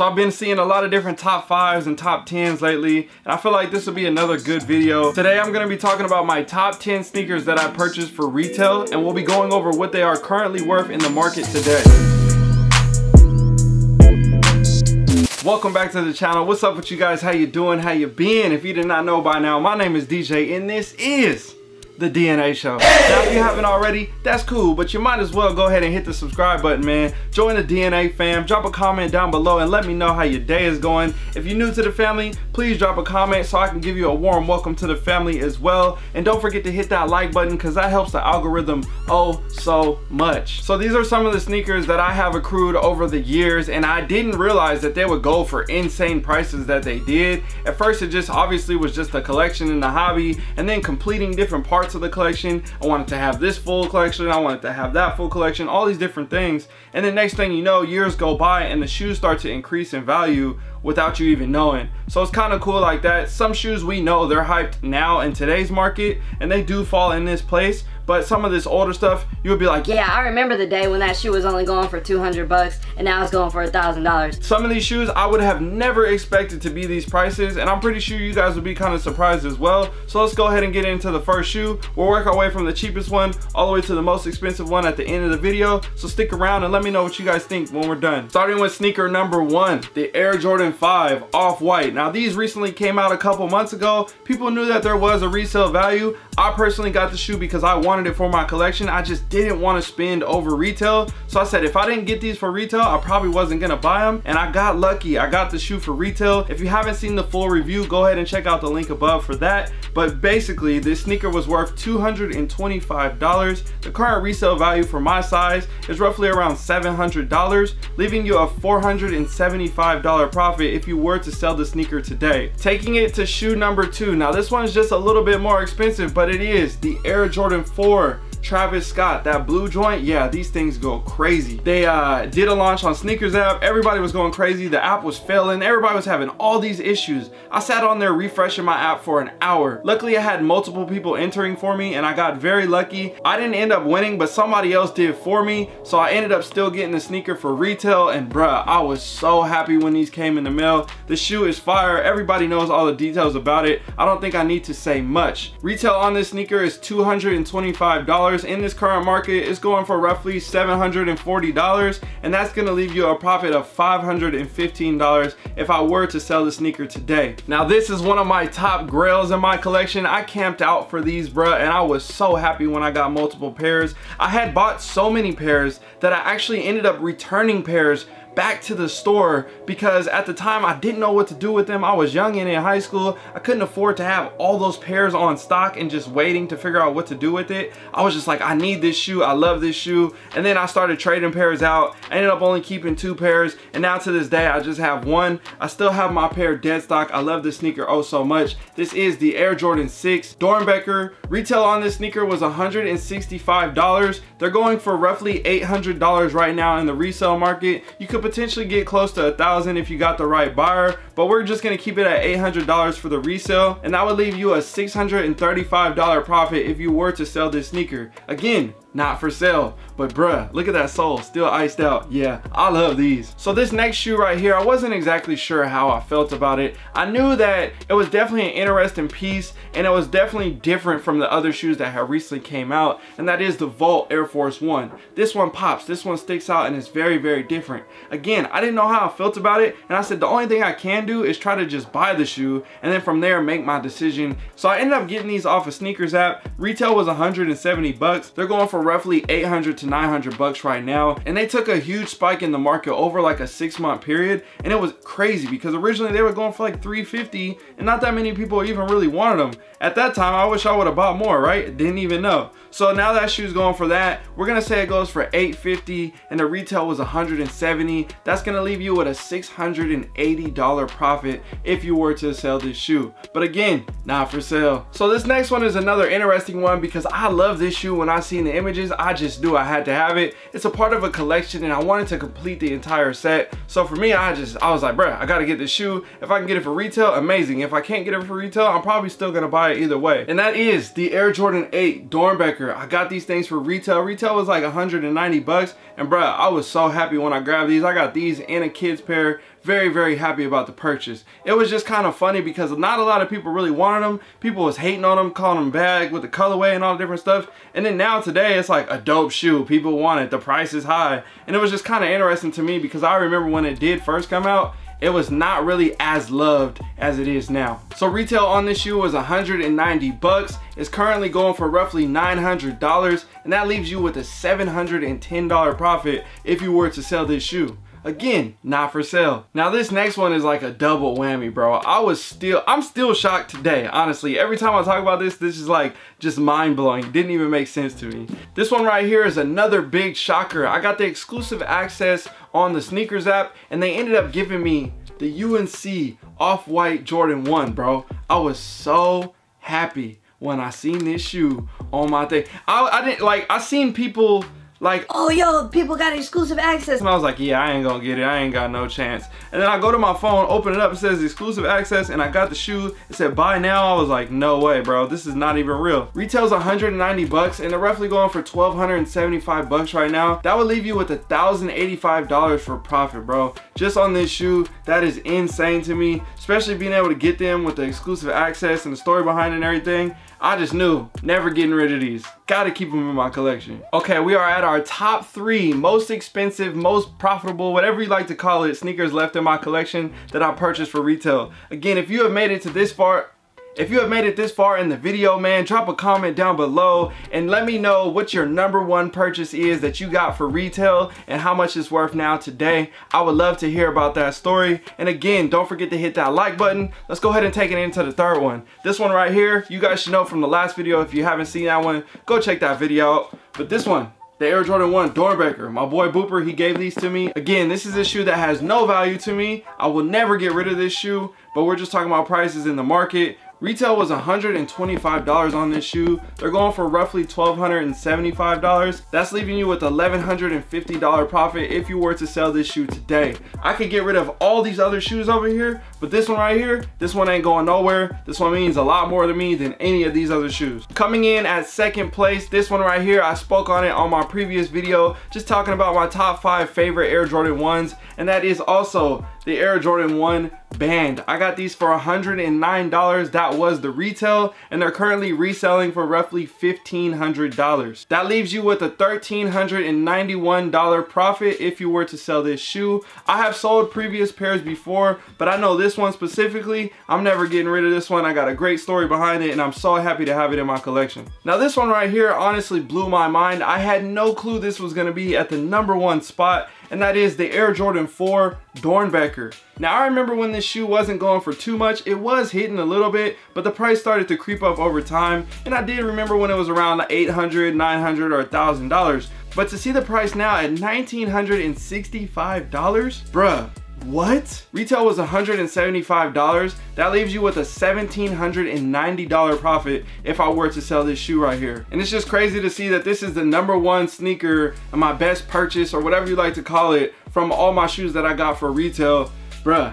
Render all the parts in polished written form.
So I've been seeing a lot of different top fives and top tens lately, and I feel like this will be another good video. Today I'm going to be talking about my top 10 sneakers that I purchased for retail, and we'll be going over what they are currently worth in the market today. Welcome back to the channel. What's up with you guys? How you doing? How you been? If you did not know by now, my name is DJ and this is the DNA Show. Now if you haven't already, that's cool, but you might as well go ahead and hit the subscribe button, man. Join the DNA fam, drop a comment down below and let me know how your day is going. If you're new to the family, please drop a comment so I can give you a warm welcome to the family as well. And don't forget to hit that like button because that helps the algorithm oh so much. So these are some of the sneakers that I have accrued over the years, and I didn't realize that they would go for insane prices that they did. At first it just obviously was just a collection in the hobby, and then completing different parts of the collection. I wanted to have this full collection, I wanted to have that full collection, all these different things. And the next thing you know, years go by and the shoes start to increase in value without you even knowing. So it's kind of cool like that. Some shoes we know they're hyped now in today's market and they do fall in this place, but some of this older stuff you would be like, yeah, I remember the day when that shoe was only going for 200 bucks and now it's going for $1,000. Some of these shoes I would have never expected to be these prices, and I'm pretty sure you guys would be kind of surprised as well. So let's go ahead and get into the first shoe. We'll work our way from the cheapest one all the way to the most expensive one at the end of the video. So stick around and let me know what you guys think when we're done. Starting with sneaker number one, the Air Jordan 5 Off White. Now these recently came out a couple months ago. People knew that there was a resale value. I personally got the shoe because I wanted it for my collection. I just didn't want to spend over retail. So I said if I didn't get these for retail, I probably wasn't gonna buy them. And I got lucky. I got the shoe for retail. If you haven't seen the full review, go ahead and check out the link above for that. But basically this sneaker was worth $225. The current resale value for my size is roughly around $700, leaving you a $475 profit if you were to sell the sneaker today. Taking it to shoe number two. Now this one is just a little bit more expensive, but it is the Air Jordan 4 Travis Scott, that blue joint. Yeah, these things go crazy. They did a launch on Sneakers app. Everybody was going crazy. The app was failing. Everybody was having all these issues. I sat on there refreshing my app for an hour. Luckily, I had multiple people entering for me and I got very lucky. I didn't end up winning, but somebody else did for me. So I ended up still getting the sneaker for retail, and bruh, I was so happy when these came in the mail. The shoe is fire. Everybody knows all the details about it. I don't think I need to say much. Retail on this sneaker is $225. In this current market is going for roughly $740, and that's going to leave you a profit of $515 if I were to sell the sneaker today. Now this is one of my top grails in my collection. I camped out for these, bruh, and I was so happy when I got multiple pairs. I had bought so many pairs that I actually ended up returning pairs back to the store because at the time I didn't know what to do with them. I was young and in high school. I couldn't afford to have all those pairs on stock and just waiting to figure out what to do with it. I was just like, I need this shoe, I love this shoe. And then I started trading pairs out. I ended up only keeping two pairs, and now to this day I just have one. I still have my pair dead stock. I love this sneaker oh so much. This is the Air Jordan 6 Doernbecher. Retail on this sneaker was $165. They're going for roughly $800 right now in the resale market. You could potentially get close to $1,000 if you got the right buyer, but we're just gonna keep it at $800 for the resale, and that would leave you a $635 profit if you were to sell this sneaker. Again, not for sale, but bruh, look at that sole, still iced out. Yeah, I love these. So this next shoe right here, I wasn't exactly sure how I felt about it. I knew that it was definitely an interesting piece, and it was definitely different from the other shoes that had recently came out, and that is the Volt Air Force 1. This one pops, this one sticks out, and it's very, very different. Again, I didn't know how I felt about it, and I said the only thing I can do is try to just buy the shoe, and then from there make my decision. So I ended up getting these off of Sneakers app. Retail was 170 bucks. They're going for roughly 800 to 900 bucks right now, and they took a huge spike in the market over like a 6-month period, and it was crazy because originally they were going for like 350 and not that many people even really wanted them at that time. I wish I would have bought more, right? Didn't even know. So now that shoe's going for that, we're gonna say it goes for 850, and the retail was 170. That's gonna leave you with a $680 profit if you were to sell this shoe, but again, not for sale. So this next one is another interesting one because I love this shoe. When I seen the image, I just knew I had to have it. It's a part of a collection and I wanted to complete the entire set. So for me, I was like, bruh, I gotta get this shoe. If I can get it for retail, amazing. If I can't get it for retail, I'm probably still gonna buy it either way. And that is the Air Jordan 8 Doernbecher. I got these things for retail. Retail was like 190 bucks. And bruh, I was so happy when I grabbed these. I got these and a kid's pair very, very happy about the purchase. It was just kind of funny because not a lot of people really wanted them. People was hating on them, calling them bag with the colorway and all the different stuff. And then now today, it's like a dope shoe. People want it. The price is high. And it was just kind of interesting to me because I remember when it did first come out, it was not really as loved as it is now. So retail on this shoe was 190 bucks. It's currently going for roughly $900, and that leaves you with a $710 profit if you were to sell this shoe. Again, not for sale. Now this next one is like a double whammy, bro. I'm still shocked today, honestly. Every time I talk about this is like just mind-blowing. It didn't even make sense to me. This one right here is another big shocker. I got the exclusive access on the sneakers app, and they ended up giving me the UNC Off White Jordan 1, bro. I was so happy when I seen this shoe on my thing. I didn't like, I seen people like, oh, yo, people got exclusive access. And I was like, yeah, I ain't gonna get it. I ain't got no chance. And then I go to my phone, open it up, it says exclusive access, and I got the shoe. It said buy now. I was like, no way, bro. This is not even real. Retail's 190 bucks, and they're roughly going for 1,275 bucks right now. That would leave you with $1,085 for profit, bro. Just on this shoe, that is insane to me, especially being able to get them with the exclusive access and the story behind it and everything. I just knew, never getting rid of these. Gotta keep them in my collection. Okay, we are at our top three most expensive, most profitable, whatever you like to call it, sneakers left in my collection that I purchased for retail. Again, if you have made it to this far, if you have made it this far in the video, man, drop a comment down below and let me know what your #1 purchase is that you got for retail and how much it's worth now today. I would love to hear about that story. And again, don't forget to hit that like button. Let's go ahead and take it into the third one. This one right here, you guys should know from the last video. If you haven't seen that one, go check that video out. But this one, the Air Jordan 1 Doernbecher. My boy Booper, he gave these to me. Again, this is a shoe that has no value to me. I will never get rid of this shoe, but we're just talking about prices in the market. Retail was $125 on this shoe. They're going for roughly $1,275. That's leaving you with $1,150 profit if you were to sell this shoe today. I could get rid of all these other shoes over here, but this one right here, this one ain't going nowhere. This one means a lot more to me than any of these other shoes. Coming in at second place, this one right here, I spoke on it on my previous video, just talking about my top 5 favorite Air Jordan 1s, and that is also the Air Jordan 1 Banned. I got these for $109. That was the retail, and they're currently reselling for roughly $1,500. That leaves you with a $1,391 profit if you were to sell this shoe. I have sold previous pairs before, but I know this one specifically, I'm never getting rid of this one. I got a great story behind it, and I'm so happy to have it in my collection. Now this one right here honestly blew my mind. I had no clue this was going to be at the #1 spot, and that is the Air Jordan 4 Doernbecher. Now I remember when this shoe wasn't going for too much, it was hitting a little bit, but the price started to creep up over time, and I did remember when it was around $800, $900, or $1,000, but to see the price now at $1,965, bruh, what? Retail was $175. That leaves you with a $1,790 profit if I were to sell this shoe right here. And it's just crazy to see that this is the #1 sneaker and my best purchase, or whatever you like to call it, from all my shoes that I got for retail. Bruh,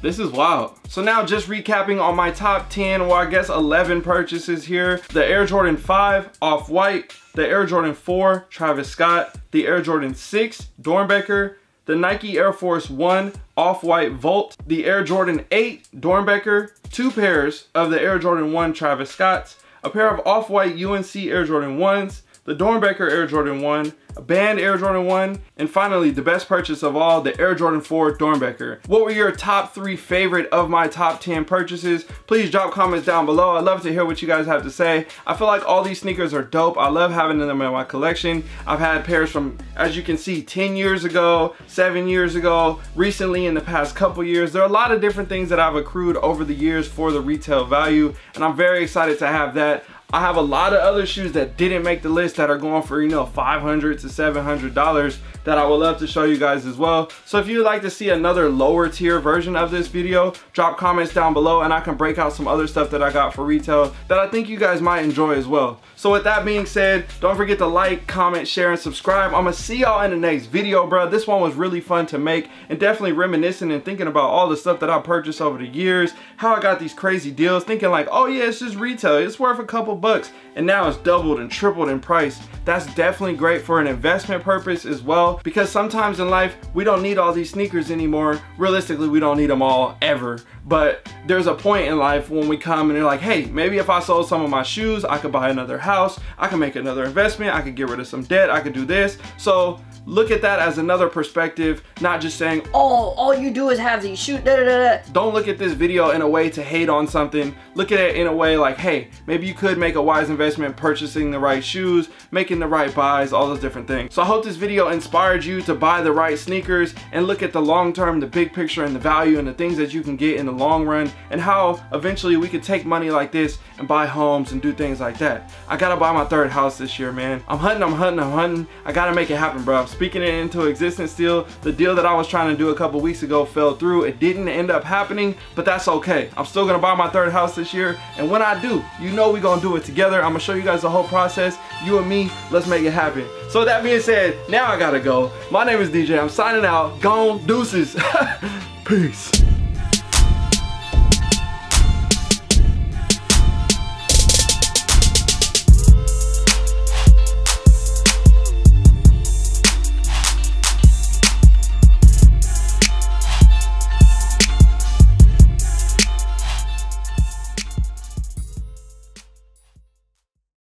this is wild. So now just recapping on my top 10, or I guess 11 purchases here. The Air Jordan 5 Off-White, the Air Jordan 4 Travis Scott, the Air Jordan 6 Doernbecher, the Nike Air Force 1 Off-White Volt, the Air Jordan 8 Doernbecher, 2 pairs of the Air Jordan 1 Travis Scotts, a pair of Off-White UNC Air Jordan 1s, the Doernbecher Air Jordan 1, a Banned Air Jordan 1, and finally, the best purchase of all, the Air Jordan 4 Doernbecher. What were your top 3 favorite of my top 10 purchases? Please drop comments down below. I'd love to hear what you guys have to say. I feel like all these sneakers are dope. I love having them in my collection. I've had pairs from, as you can see, 10 years ago, 7 years ago, recently in the past couple years. There are a lot of different things that I've accrued over the years for the retail value, and I'm very excited to have that. I have a lot of other shoes that didn't make the list that are going for, you know, $500 to $700 that I would love to show you guys as well. So if you would like to see another lower tier version of this video, drop comments down below and I can break out some other stuff that I got for retail that I think you guys might enjoy as well. So with that being said, don't forget to like, comment, share, and subscribe. I'm gonna see y'all in the next video, bro. This one was really fun to make and definitely reminiscing and thinking about all the stuff that I purchased over the years, how I got these crazy deals, thinking like, oh yeah, it's just retail. It's worth a couple $12, and now it's doubled and tripled in price. That's definitely great for an investment purpose as well, because sometimes in life we don't need all these sneakers anymore. Realistically, we don't need them all ever, but there's a point in life when we come and they're like, hey, maybe if I sold some of my shoes, I could buy another house, I could make another investment, I could get rid of some debt, I could do this. So look at that as another perspective, not just saying, oh, all you do is have these shoes, da da da. Don't look at this video in a way to hate on something. Look at it in a way like, hey, maybe you could make a wise investment purchasing the right shoes, making the right buys, all those different things. So I hope this video inspired you to buy the right sneakers and look at the long term, the big picture, and the value and the things that you can get in the long run, and how eventually we could take money like this and buy homes and do things like that. I gotta buy my third house this year, man. I'm hunting. I gotta make it happen, bro. Speaking it into existence still. The deal that I was trying to do a couple weeks ago fell through. It didn't end up happening, but that's okay. I'm still gonna buy my third house this year, and when I do, you know we're gonna do it together. I'm gonna show you guys the whole process. You and me, let's make it happen. So that being said, now I gotta go. My name is DJ. I'm signing out. Gone deuces. Peace.